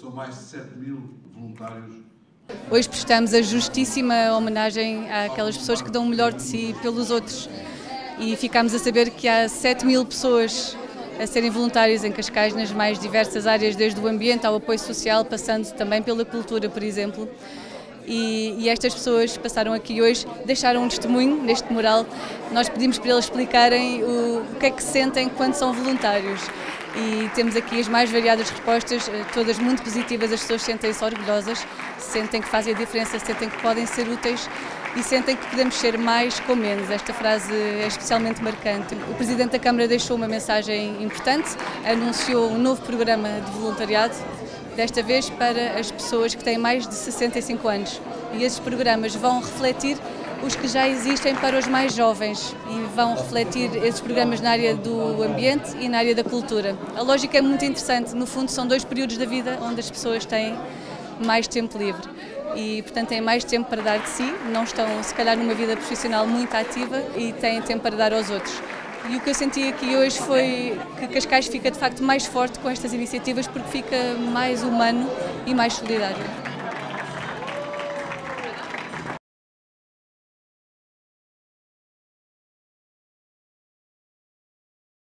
são mais de 7.000 voluntários. Hoje prestamos a justíssima homenagem àquelas pessoas que dão o melhor de si pelos outros. E ficámos a saber que há 7.000 pessoas a serem voluntárias em Cascais, nas mais diversas áreas, desde o ambiente ao apoio social, passando também pela cultura, por exemplo. E estas pessoas passaram aqui hoje, deixaram um testemunho neste mural. Nós pedimos para eles explicarem o que é que sentem quando são voluntários. E temos aqui as mais variadas respostas, todas muito positivas. As pessoas sentem-se orgulhosas, sentem que fazem a diferença, sentem que podem ser úteis e sentem que podemos ser mais com menos. Esta frase é especialmente marcante. O Presidente da Câmara deixou uma mensagem importante, anunciou um novo programa de voluntariado, desta vez para as pessoas que têm mais de 65 anos. E esses programas vão refletir os que já existem para os mais jovens e vão refletir esses programas na área do ambiente e na área da cultura. A lógica é muito interessante, no fundo são dois períodos da vida onde as pessoas têm mais tempo livre e, portanto, têm mais tempo para dar de si, não estão, se calhar, numa vida profissional muito ativa e têm tempo para dar aos outros. E o que eu senti aqui hoje foi que Cascais fica, de facto, mais forte com estas iniciativas porque fica mais humano e mais solidário.